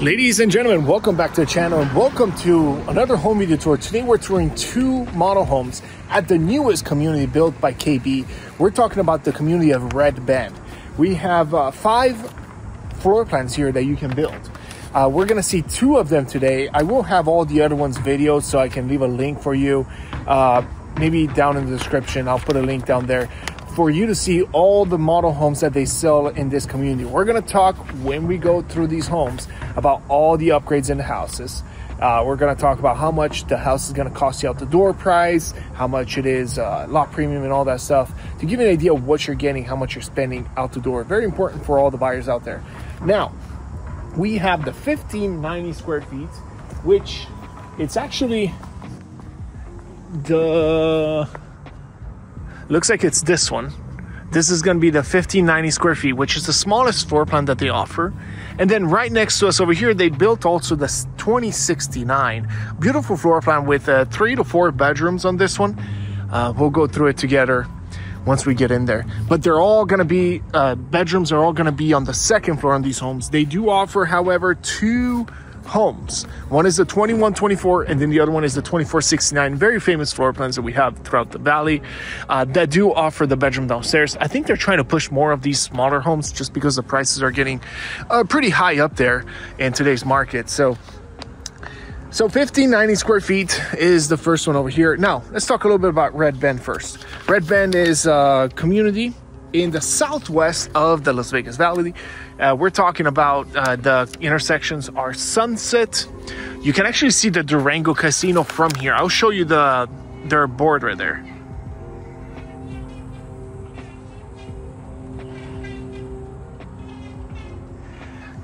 Ladies and gentlemen, welcome back to the channel and welcome to another home video tour. Today we're touring two model homes at the newest community built by KB. We're talking about the community of Red Bend. We have 5 floor plans here that you can build. We're gonna see 2 of them today. I will have all the other ones videoed so I can leave a link for you. Maybe down in the description, I'll put a link down there for you to see all the model homes that they sell in this community. We're gonna talk, when we go through these homes, about all the upgrades in the houses. We're gonna talk about how much the house is gonna cost you out the door price, how much it is, lot premium and all that stuff, to give you an idea of what you're getting, how much you're spending out the door. Very important for all the buyers out there. Now, we have the 1590 square feet, which it's actually the... looks like it's this one. This is gonna be the 1590 square feet, which is the smallest floor plan that they offer. And then right next to us over here, they built also the 2069. Beautiful floor plan with 3 to 4 bedrooms on this one. We'll go through it together once we get in there. But they're all gonna be, bedrooms are all gonna be on the 2nd floor on these homes. They do offer, however, 2 homes. One is the 2124 and then the other one is the 2469. Very famous floor plans that we have throughout the valley that do offer the bedroom downstairs. I think they're trying to push more of these smaller homes just because the prices are getting pretty high up there in today's market. So 1590 square feet is the first one over here. Now let's talk a little bit about Red Bend first. Red Bend is a community in the southwest of the Las Vegas Valley. We're talking about the intersections are Sunset. You can actually see the Durango Casino from here. I'll show you their board right there.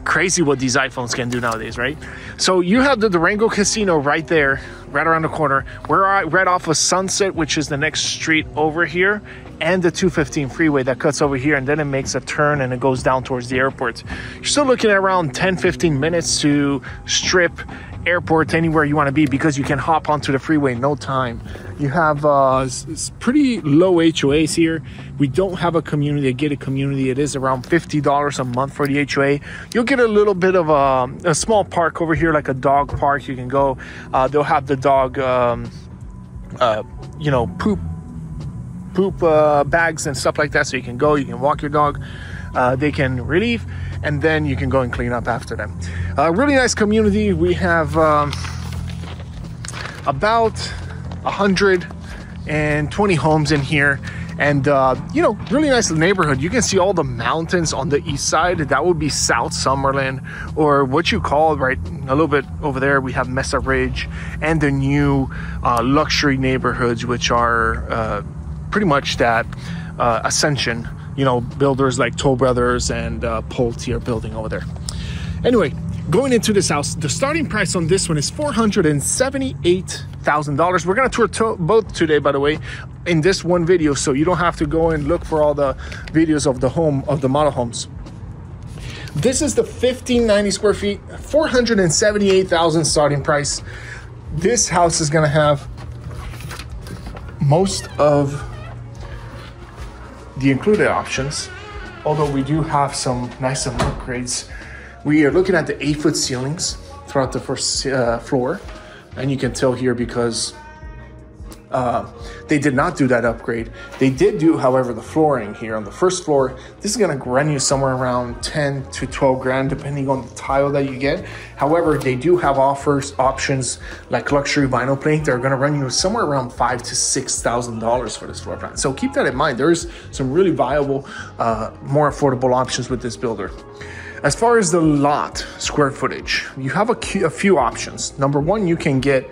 Crazy what these iPhones can do nowadays, right? So you have the Durango Casino right there, right around the corner. We're right off of Sunset, which is the next street over here, and the 215 freeway that cuts over here, and then it makes a turn and it goes down towards the airport. You're still looking at around 10-15 minutes to Strip, airport, anywhere you want to be, because you can hop onto the freeway in no time. You have pretty low HOAs here. We don't have a community, a gated community. It is around $50 a month for the HOA. You'll get a little bit of a small park over here, like a dog park. You can go, they'll have the dog, you know, poop bags and stuff like that, so you can go, you can walk your dog, they can relieve, and then you can go and clean up after them. Really nice community. We have about 120 homes in here, and you know, really nice neighborhood. You can see all the mountains on the east side. That would be South Summerlin, or what you call right a little bit over there. We have Mesa Ridge and the new luxury neighborhoods, which are pretty much that Ascension, you know, builders like Toll Brothers and Pulte are building over there. Anyway, going into this house, the starting price on this one is $478,000. We're going to tour both today, by the way, in this one video, so you don't have to go and look for all the videos of the home, of the model homes. This is the 1590 square feet, $478,000 starting price. This house is going to have most of the included options, although we do have some nice upgrades. We are looking at the 8-foot ceilings throughout the first floor, and you can tell here because they did not do that upgrade. They did do, however, the flooring here on the first floor. This is gonna run you somewhere around 10 to 12 grand, depending on the tile that you get. However, they do have options like luxury vinyl plank. They're gonna run you somewhere around $5,000 to $6,000 for this floor plan. So keep that in mind. There's some really viable, more affordable options with this builder. As far as the lot square footage, you have a few options. Number one, you can get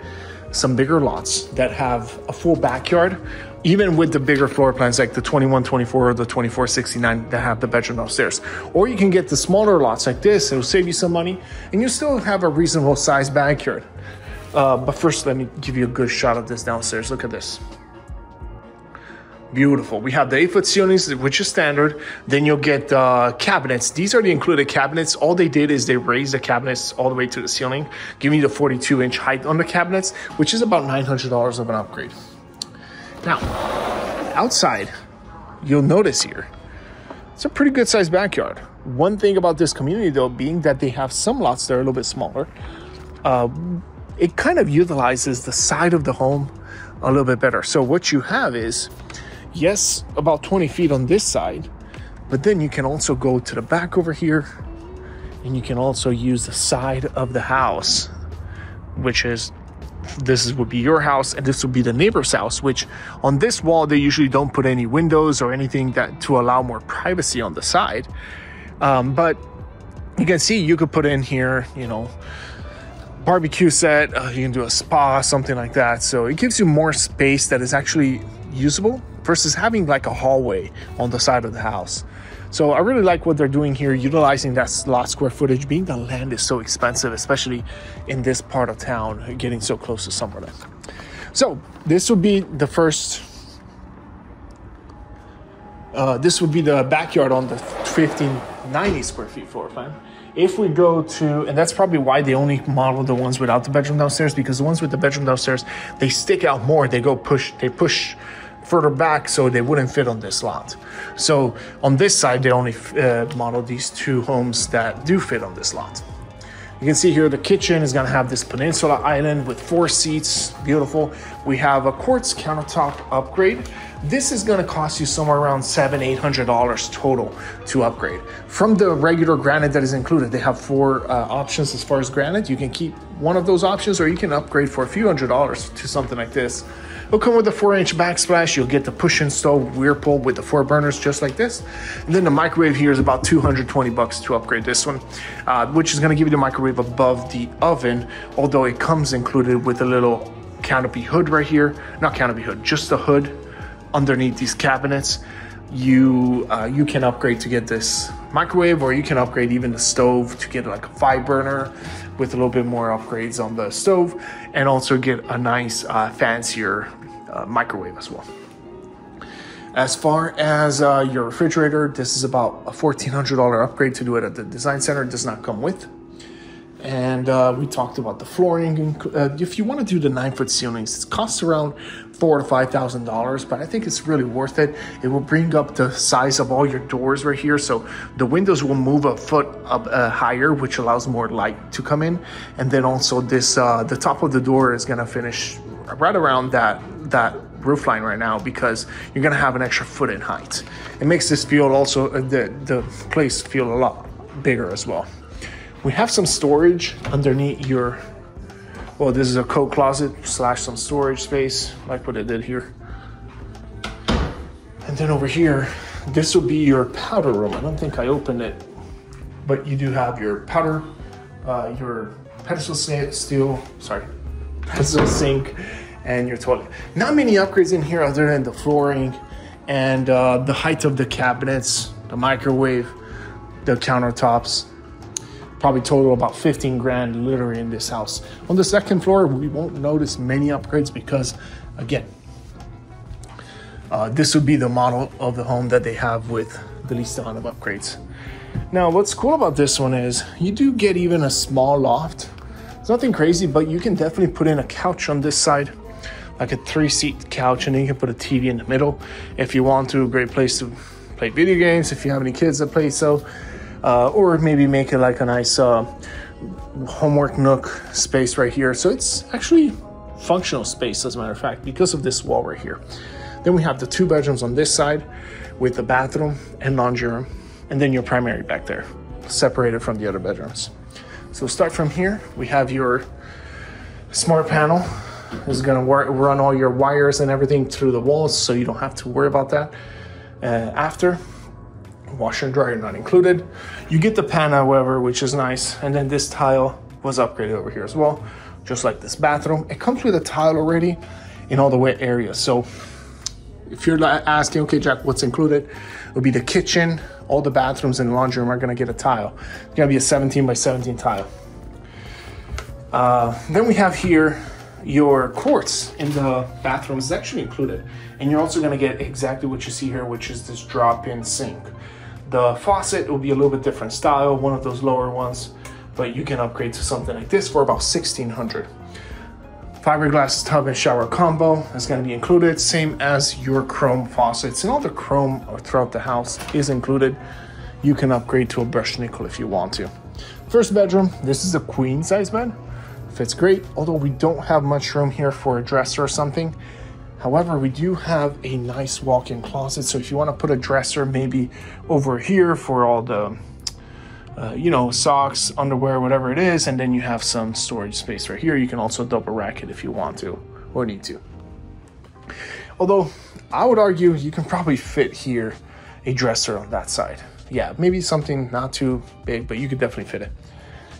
some bigger lots that have a full backyard, even with the bigger floor plans like the 2124 or the 2469 that have the bedroom upstairs. Or you can get the smaller lots like this. It'll save you some money and you still have a reasonable size backyard. But first, let me give you a good shot of this downstairs. Look at this. Beautiful. We have the 8-foot ceilings, which is standard. Then you'll get cabinets. These are the included cabinets. All they did is they raised the cabinets all the way to the ceiling, giving you the 42-inch height on the cabinets, which is about $900 of an upgrade. Now, outside, you'll notice here, It's a pretty good sized backyard. One thing about this community though, being that they have some lots that are a little bit smaller, it kind of utilizes the side of the home a little bit better. So what you have is, yes, about 20 feet on this side, but then you can also go to the back over here, and you can also use the side of the house, which is, this would be your house and this would be the neighbor's house, which on this wall, they usually don't put any windows or anything that to allow more privacy on the side. But you can see you could put in here, you know, barbecue set, you can do a spa, something like that. So it gives you more space that is actually usable versus having like a hallway on the side of the house. So I really like what they're doing here, utilizing that lot square footage, being the land is so expensive, especially in this part of town, getting so close to Summerlin. So this would be the first, this would be the backyard on the 1590 square feet floor plan. If we go to, and that's probably why they only model the ones without the bedroom downstairs, because the ones with the bedroom downstairs, they stick out more, they go push, they push further back, so they wouldn't fit on this lot. So on this side, they only model these two homes that do fit on this lot. You can see here the kitchen is going to have this peninsula island with 4 seats. Beautiful. We have a quartz countertop upgrade. This is going to cost you somewhere around $700–800 total to upgrade. From the regular granite that is included, they have 4 options as far as granite. You can keep one of those options, or you can upgrade for a few $100s to something like this. It'll come with a 4-inch backsplash. You'll get the push-in stove Whirlpool with the 4 burners just like this. And then the microwave here is about $220 to upgrade this one, which is going to give you the microwave above the oven, although it comes included with a little canopy hood right here. Not canopy hood, just the hood underneath these cabinets. You can upgrade to get this microwave, or you can upgrade even the stove to get like a 5-burner with a little bit more upgrades on the stove, and also get a nice fancier microwave as well. As far as your refrigerator, this is about a $1,400 upgrade to do it at the design center. It does not come with. And we talked about the flooring. If you want to do the 9-foot ceilings, it costs around $4,000 to $5,000, but I think it's really worth it. It will bring up the size of all your doors right here, so the windows will move a foot up higher, which allows more light to come in. And then also this, the top of the door is going to finish right around that roof line right now, because you're going to have an extra foot in height. It makes this feel also the place feel a lot bigger as well. We have some storage underneath your, well, this is a coat closet / some storage space, like what I did here. And then over here, this will be your powder room. I don't think I opened it, but you do have your powder, your pedestal sink, and your toilet. Not many upgrades in here other than the flooring and the height of the cabinets, the microwave, the countertops. Probably total about 15 grand literally in this house. On the second floor, we won't notice many upgrades because, again, this would be the model of the home that they have with the least amount of upgrades. Now, what's cool about this one is you do get even a small loft. It's nothing crazy, but you can definitely put in a couch on this side, like a 3-seat couch, and then you can put a TV in the middle if you want to. A great place to play video games if you have any kids that play so. Or maybe make it like a nice homework nook space right here. So it's actually functional space, as a matter of fact, because of this wall right here. Then we have the 2 bedrooms on this side with the bathroom and laundry room, and then your primary back there, separated from the other bedrooms. So start from here. We have your smart panel. It's gonna run all your wires and everything through the walls, so you don't have to worry about that after. Washer and dryer not included. You get the pan, however, which is nice. And then this tile was upgraded over here as well, just like this bathroom. It comes with a tile already in all the wet areas. So if you're asking, okay, Jack, what's included? It'll be the kitchen, all the bathrooms and laundry room are gonna get a tile. It's gonna be a 17-by-17 tile. Then we have here your quartz in the bathroom is actually included. And you're also gonna get exactly what you see here, which is this drop-in sink. The faucet will be a little bit different style, one of those lower ones, but you can upgrade to something like this for about $1,600. Fiberglass tub and shower combo is going to be included, same as your chrome faucets, and all the chrome throughout the house is included. You can upgrade to a brushed nickel if you want to. First bedroom, this is a queen size bed. Fits great, although we don't have much room here for a dresser or something. However, we do have a nice walk-in closet, so if you want to put a dresser maybe over here for all the you know, socks, underwear, whatever it is, and then you have some storage space right here. You can also double rack it if you want to or need to. Although I would argue you can probably fit here a dresser on that side. Yeah, maybe something not too big, but you could definitely fit it.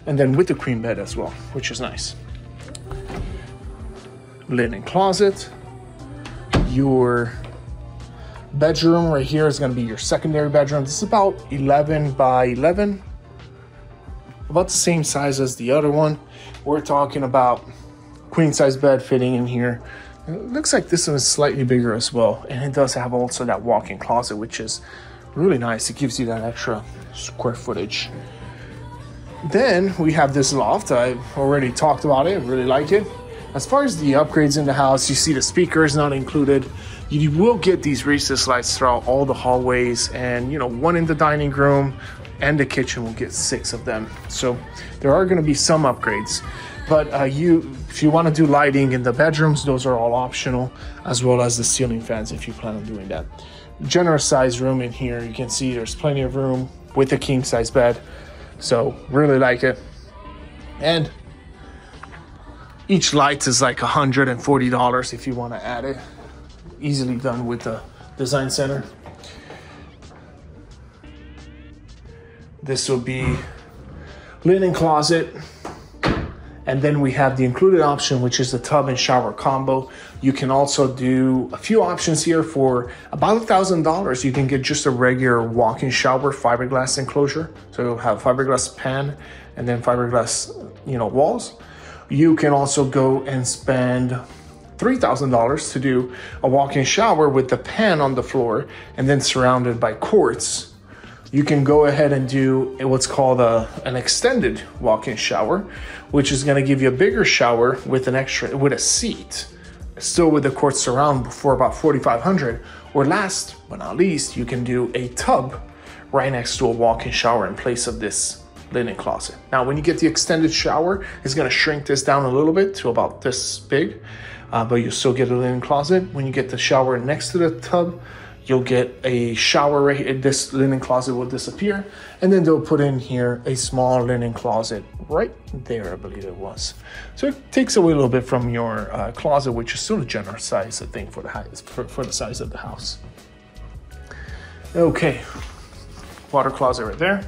And then with the queen bed as well, which is nice. Linen closet. Your bedroom right here is going to be your secondary bedroom. This is about 11 by 11. About the same size as the other one. We're talking about queen size bed fitting in here. It looks like this one is slightly bigger as well, and it does have also that walk-in closet, which is really nice. It gives you that extra square footage. Then we have this loft. I've already talked about it. I really like it. As far as the upgrades in the house, you see the speakers not included. You will get these recessed lights throughout all the hallways, and you know, one in the dining room and the kitchen will get 6 of them. So there are going to be some upgrades, but if you want to do lighting in the bedrooms, those are all optional, as well as the ceiling fans if you plan on doing that. Generous size room in here. You can see there's plenty of room with a king size bed, so really like it. And each light is like $140 if you want to add it. Easily done with the design center. This will be linen closet, and then we have the included option, which is the tub and shower combo. You can also do a few options here for about $1,000. You can get just a regular walk-in shower, fiberglass enclosure, so you'll have fiberglass pan and then fiberglass, you know, walls. You can also go and spend $3,000 to do a walk-in shower with the pan on the floor and then surrounded by quartz. You can go ahead and do what's called an extended walk-in shower, which is going to give you a bigger shower with an extra, with a seat, still with the quartz surround, for about $4,500. Or last but not least, you can do a tub right next to a walk-in shower in place of this linen closet. Now, when you get the extended shower, it's going to shrink this down a little bit to about this big, but you'll still get a linen closet. When you get the shower next to the tub, you'll get a shower right here. This linen closet will disappear, and then they'll put in here a small linen closet right there, I believe it was. So it takes away a little bit from your closet, which is still a generous size, I think, for the size of the house. Okay, water closet right there.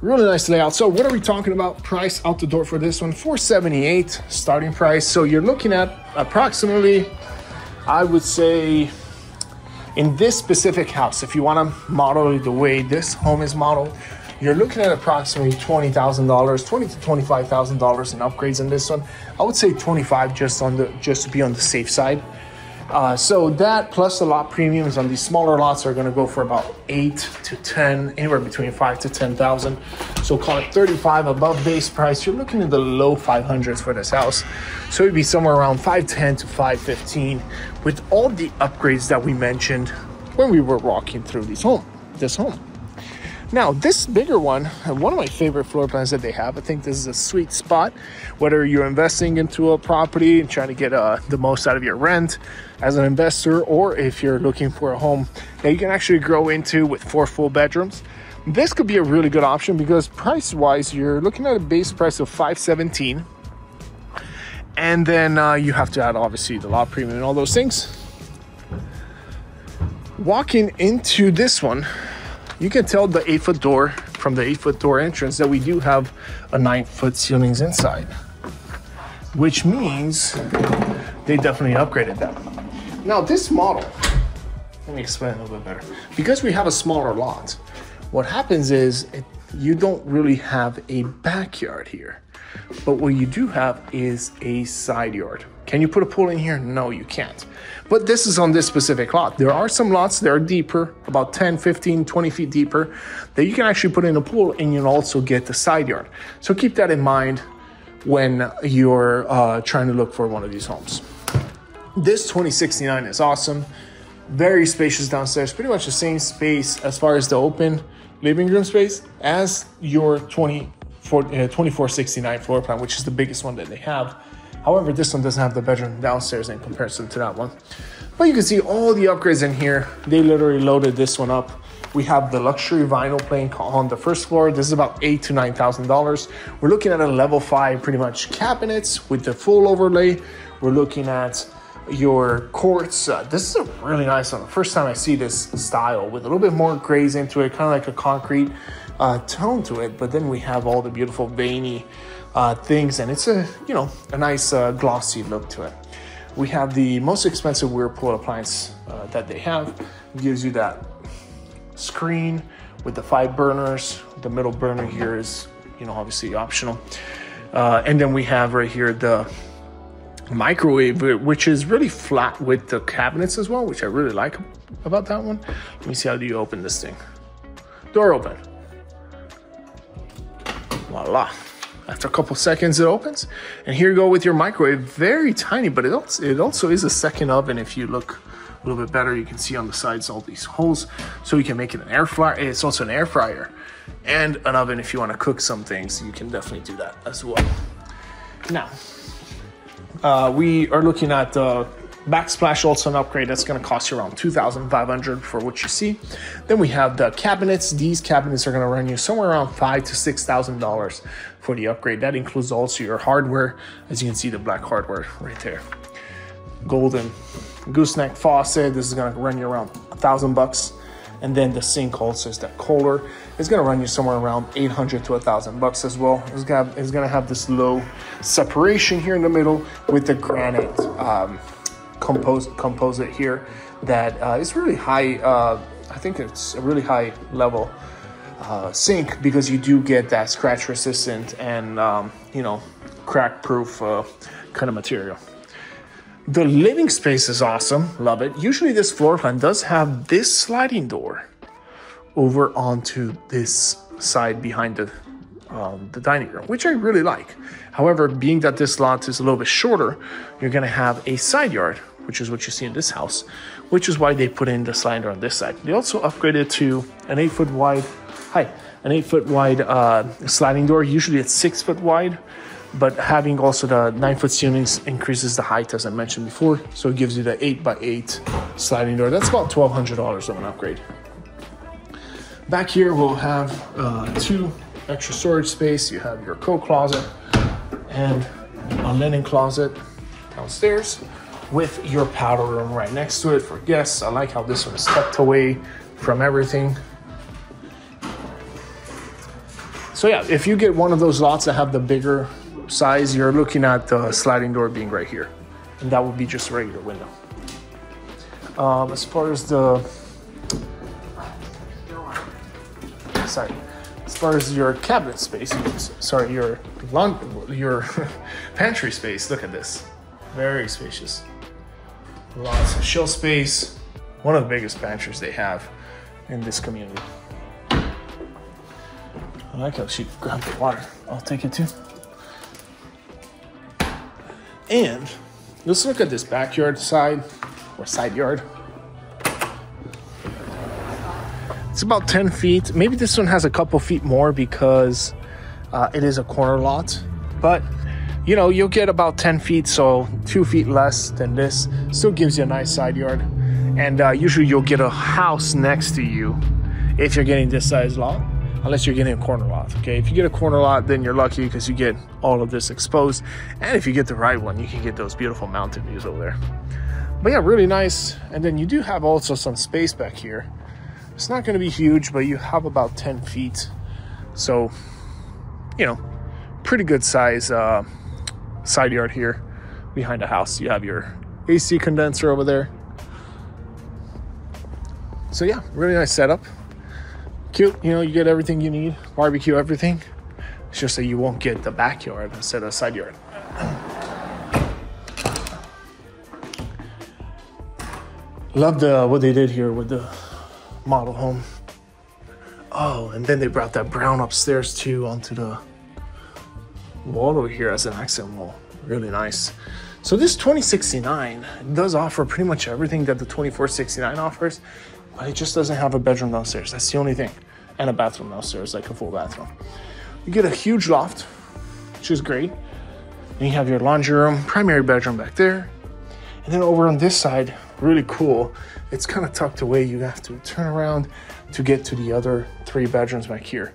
Really nice layout. So what are we talking about price out the door for this one? $478 starting price. So you're looking at approximately, I would say, in this specific house, if you want to model it the way this home is modeled, you're looking at approximately $20,000, $20,000 to $25,000 in upgrades in this one. I would say 25 just to be on the safe side. So that plus the lot premiums on these smaller lots are going to go for about 8 to 10, anywhere between 5 to 10,000. So call it 35 above base price. You're looking at the low 500s for this house. So it'd be somewhere around 510 to 515 with all the upgrades that we mentioned when we were walking through this home. Now, this bigger one of my favorite floor plans that they have, I think this is a sweet spot, whether you're investing into a property and trying to get the most out of your rent as an investor, or if you're looking for a home that you can actually grow into with 4 full bedrooms. This could be a really good option because price-wise, you're looking at a base price of $517. And then you have to add, obviously, the lot premium and all those things. Walking into this one, you can tell the 8-foot door from the 8-foot door entrance that we do have a 9-foot ceilings inside, which means they definitely upgraded that. Now this model, let me explain a little bit better. Because we have a smaller lot, what happens is you don't really have a backyard here, but what you do have is a side yard. Can you put a pool in here? No, you can't. But this is on this specific lot. There are some lots that are deeper, about 10, 15, 20 feet deeper, that you can actually put in a pool, and you'll also get the side yard. So keep that in mind when you're trying to look for one of these homes. This 2069 is awesome. Very spacious downstairs, pretty much the same space as far as the open living room space as your 2469 floor plan, which is the biggest one that they have. However, this one doesn't have the bedroom downstairs in comparison to that one. But you can see all the upgrades in here. They literally loaded this one up. We have the luxury vinyl playing on the first floor. This is about $8,000 to $9,000. We're looking at a level 5 pretty much cabinets with the full overlay. We're looking at your quartz. This is a really nice one. The first time I see this style with a little bit more grays into it, kind of like a concrete tone to it. But then we have all the beautiful veiny things, and it's a, you know, a nice glossy look to it. We have the most expensive Whirlpool appliance that they have. It gives you that screen with the 5 burners. The middle burner here is, you know, obviously optional. And then we have right here the microwave, which is really flat with the cabinets as well, which I really like about that one. Let me see, how do you open this thing? Door open. Voila. After a couple seconds, it opens. And here you go with your microwave. Very tiny, but it also is a second oven. If you look a little bit better, you can see on the sides all these holes, so you can make it an air fryer. It's also an air fryer and an oven if you want to cook some things. You can definitely do that as well. Now, we are looking at the backsplash, also an upgrade that's going to cost you around $2,500 for what you see. Then we have the cabinets. These cabinets are going to run you somewhere around $5,000 to $6,000 for the upgrade. That includes also your hardware, as you can see the black hardware right there. Golden gooseneck faucet. This is going to run you around $1,000 bucks. And then the sink also is that Kohler. It's going to run you somewhere around $800 to $1,000 as well. It's going to have this low separation here in the middle with the granite composite here that is really high. I think it's a really high level sink, because you do get that scratch resistant and you know, crack proof kind of material. The living space is awesome. Love it. Usually this floor plan does have this sliding door over onto this side behind the dining room, which I really like. However, being that this lot is a little bit shorter, you're going to have a side yard, which is what you see in this house, which is why they put in the sliding door on this side. They also upgraded to an 8 foot wide, sliding door. Usually it's 6 foot wide. But having also the 9 foot ceilings increases the height, as I mentioned before. So it gives you the 8 by 8 sliding door. That's about $1,200 of an upgrade. Back here, we'll have 2 extra storage space. You have your coat closet and a linen closet downstairs with your powder room right next to it for guests. I like how this one is tucked away from everything. So yeah, if you get one of those lots that have the bigger size, you're looking at the sliding door being right here, and that would be just a regular window. As far as the your cabinet space, sorry, your pantry space, look at this, very spacious, lots of shelf space, one of the biggest pantries they have in this community. I like how she grabbed the water. I'll take it too. And let's look at this backyard side, or side yard. It's about 10 feet. Maybe this one has a couple feet more because it is a corner lot. But, you know, you'll get about 10 feet, so 2 feet less than this. Still gives you a nice side yard. And usually you'll get a house next to you if you're getting this size lot. Unless you're getting a corner lot, okay? If you get a corner lot, then you're lucky because you get all of this exposed. And if you get the right one, you can get those beautiful mountain views over there. But yeah, really nice. And then you do have also some space back here. It's not going to be huge, but you have about 10 feet. So, you know, pretty good size side yard here behind the house. You have your AC condenser over there. So yeah, really nice setup. Cute, you know, you get everything you need, barbecue, everything. It's just that you won't get the backyard instead of side yard. Love what they did here with the model home. Oh, and then they brought that brown upstairs too onto the wall over here as an accent wall. Really nice. So this 2069 does offer pretty much everything that the 2469 offers, but it just doesn't have a bedroom downstairs. That's the only thing. And a bathroom downstairs, like a full bathroom. You get a huge loft, which is great. Then you have your laundry room, primary bedroom back there. And then over on this side, really cool, it's kind of tucked away. You have to turn around to get to the other three bedrooms back here.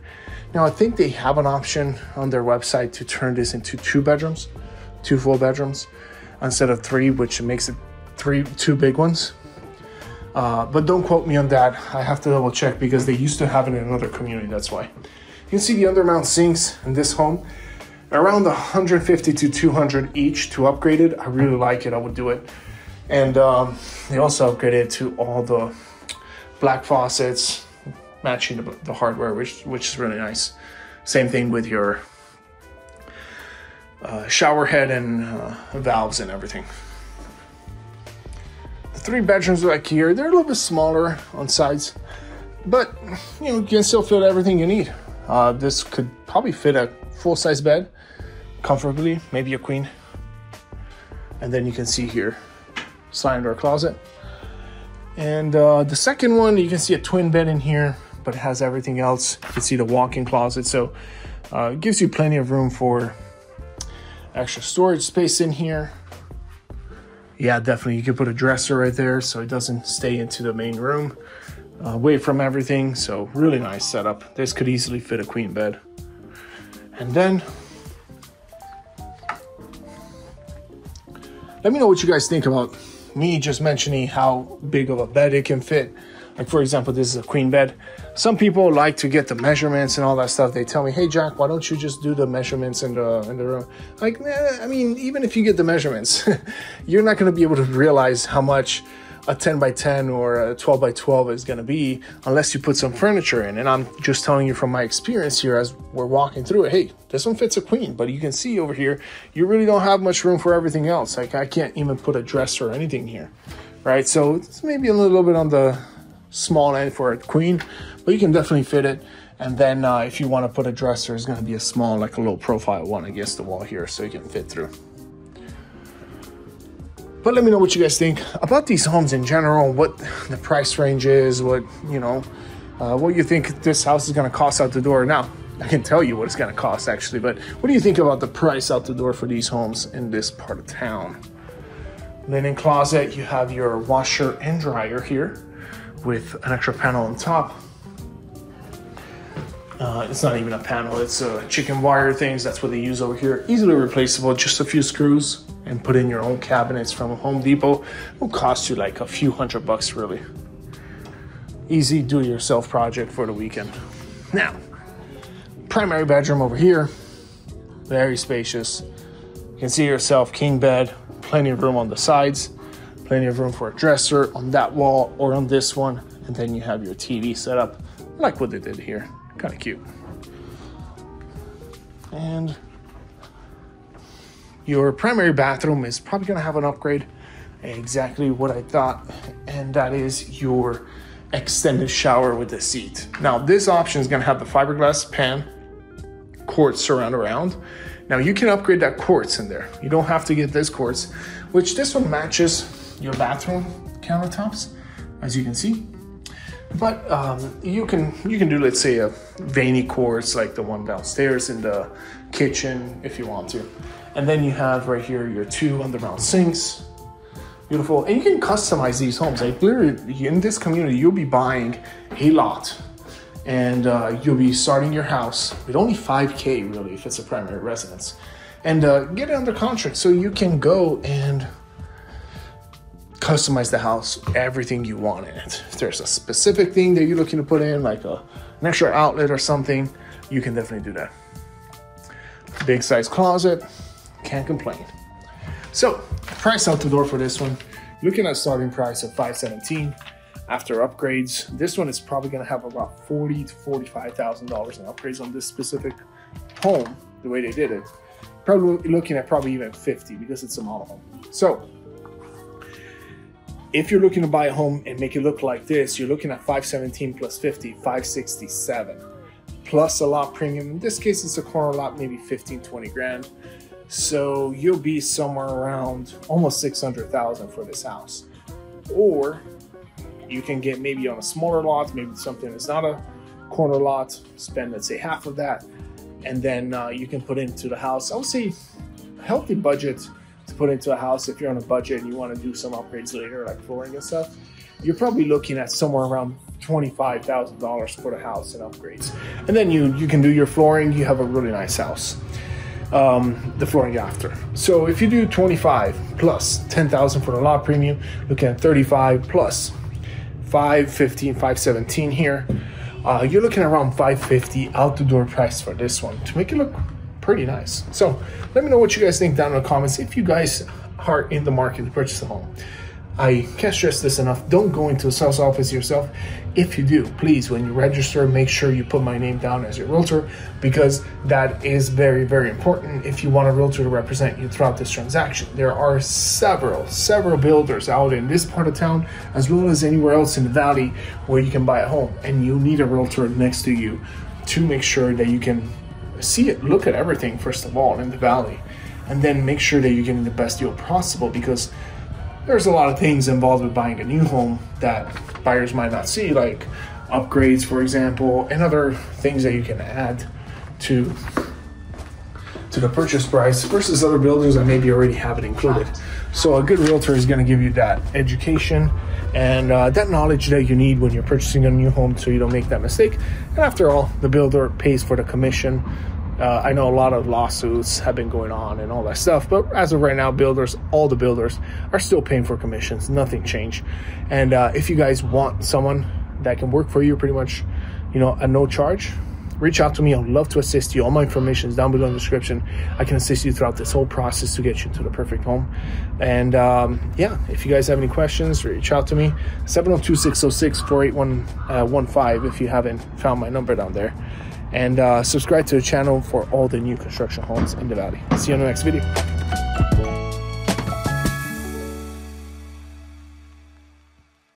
Now, I think they have an option on their website to turn this into two bedrooms, two full bedrooms, instead of three, which makes it two big ones. But don't quote me on that. I have to double check because they used to have it in another community, that's why. You can see the undermount sinks in this home. Around 150 to 200 each to upgrade it. I really like it, I would do it. And they also upgraded to all the black faucets, matching the hardware, which is really nice. Same thing with your shower head and valves and everything. The three bedrooms back here, they're a little bit smaller on sides, but you can still fit everything you need. This could probably fit a full-size bed comfortably, maybe a queen. And then you can see here, sliding door closet. And the second one, you can see a twin bed in here, but it has everything else. You can see the walk-in closet, so it gives you plenty of room for extra storage space in here. Yeah, definitely, you can put a dresser right there so it doesn't stay into the main room, away from everything. So really nice setup. This could easily fit a queen bed. And then, let me know what you guys think about me just mentioning how big of a bed it can fit. Like, for example, this is a queen bed. Some people like to get the measurements and all that stuff. They tell me, hey, Jack, why don't you just do the measurements in the room? Like, nah, I mean, even if you get the measurements, you're not going to be able to realize how much a 10 by 10 or a 12 by 12 is going to be unless you put some furniture in. And I'm just telling you from my experience here as we're walking through it, hey, this one fits a queen, but you can see over here, you really don't have much room for everything else. Like, I can't even put a dresser or anything here, right? So it's maybe a little bit on the small end for a queen, but you can definitely fit it. And then if you want to put a dresser, it's going to be a small, like a low profile one against the wall here, so you can fit through. But let me know what you guys think about these homes in general, what the price range is, what, you know, what you think this house is going to cost out the door. Now, I can tell you what it's going to cost, actually, but what do you think about the price out the door for these homes in this part of town? Linen closet, you have your washer and dryer here with an extra panel on top. It's not even a panel, it's chicken wire things. That's what they use over here. Easily replaceable, just a few screws, and put in your own cabinets from Home Depot. It'll cost you like a few $100 really. Easy do-it-yourself project for the weekend. Now, primary bedroom over here, very spacious. You can see yourself, king bed, plenty of room on the sides, plenty of room for a dresser on that wall or on this one. And then you have your TV set up like what they did here. Kind of cute. And your primary bathroom is probably going to have an upgrade, exactly what I thought, and that is your extended shower with the seat. Now, this option is going to have the fiberglass pan, quartz surround around. Now, you can upgrade that quartz in there. You don't have to get this quartz, which this one matches your bathroom countertops, as you can see. But you can do, let's say, a veiny quartz like the one downstairs in the kitchen if you want to. And then you have right here your two undermount sinks. Beautiful. And you can customize these homes. Like, literally, in this community, you'll be buying a lot. And you'll be starting your house with only $5K, really, if it's a primary residence. And get it under contract so you can go and customize the house, everything you want in it. If there's a specific thing that you're looking to put in, like an extra outlet or something, you can definitely do that. Big size closet, can't complain. So, price out the door for this one, looking at a starting price of $517,000 after upgrades. This one is probably gonna have about $40,000 to $45,000 in upgrades on this specific home, the way they did it. Probably looking at probably even $50,000 because it's a model home. So, if you're looking to buy a home and make it look like this, you're looking at $517,000 plus $50,000, $567,000, plus a lot premium. In this case, it's a corner lot, maybe 15, 20 grand. So you'll be somewhere around almost 600,000 for this house. Or you can get maybe on a smaller lot, maybe something that's not a corner lot, spend, let's say, half of that. And then you can put into the house, I would say, a healthy budget to put into a house. If you're on a budget and you want to do some upgrades later, like flooring and stuff, you're probably looking at somewhere around $25,000 for the house and upgrades. And then you can do your flooring. You have a really nice house, the flooring after. So if you do 25 plus 10,000 for the lot premium, looking at 35 plus 515, 517 here. You're looking around 550 out the door price for this one to make it look pretty nice. So let me know what you guys think down in the comments if you guys are in the market to purchase a home. I can't stress this enough. Don't go into a sales office yourself. If you do, please, when you register, make sure you put my name down as your realtor, because that is very, very important if you want a realtor to represent you throughout this transaction. There are several builders out in this part of town, as well as anywhere else in the valley where you can buy a home, and you'll need a realtor next to you to make sure that you can see it, look at everything, first of all, in the valley, and then make sure that you're getting the best deal possible, because there's a lot of things involved with buying a new home that buyers might not see, like upgrades, for example, and other things that you can add to the purchase price versus other builders that maybe already have it included. So a good realtor is going to give you that education and that knowledge that you need when you're purchasing a new home, so you don't make that mistake. And after all, the builder pays for the commission. I know a lot of lawsuits have been going on and all that stuff, but as of right now, builders, all the builders are still paying for commissions. Nothing changed. And if you guys want someone that can work for you pretty much, you know, at no charge, reach out to me. I'd love to assist you. All my information is down below in the description. I can assist you throughout this whole process to get you to the perfect home. And yeah, if you guys have any questions, reach out to me. 702-606-4815 if you haven't found my number down there. And subscribe to the channel for all the new construction homes in the valley. See you on the next video.